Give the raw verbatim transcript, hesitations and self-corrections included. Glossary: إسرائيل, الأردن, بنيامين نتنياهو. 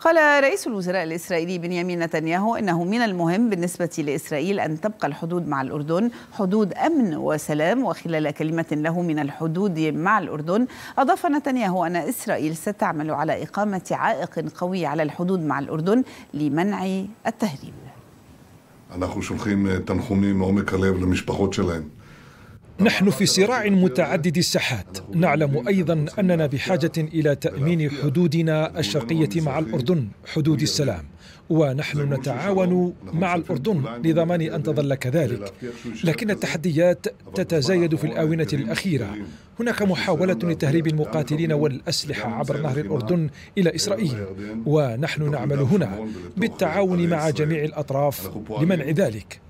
قال رئيس الوزراء الإسرائيلي بنيامين نتنياهو إنه من المهم بالنسبة لإسرائيل أن تبقى الحدود مع الأردن حدود أمن وسلام. وخلال كلمة له من الحدود مع الأردن، أضاف نتنياهو أن إسرائيل ستعمل على إقامة عائق قوي على الحدود مع الأردن لمنع التهريب. نحن في صراع متعدد الساحات. نعلم أيضا أننا بحاجة إلى تأمين حدودنا الشرقية مع الأردن، حدود السلام، ونحن نتعاون مع الأردن لضمان أن تظل كذلك. لكن التحديات تتزايد في الآونة الأخيرة. هناك محاولة لتهريب المقاتلين والأسلحة عبر نهر الأردن إلى إسرائيل، ونحن نعمل هنا بالتعاون مع جميع الأطراف لمنع ذلك.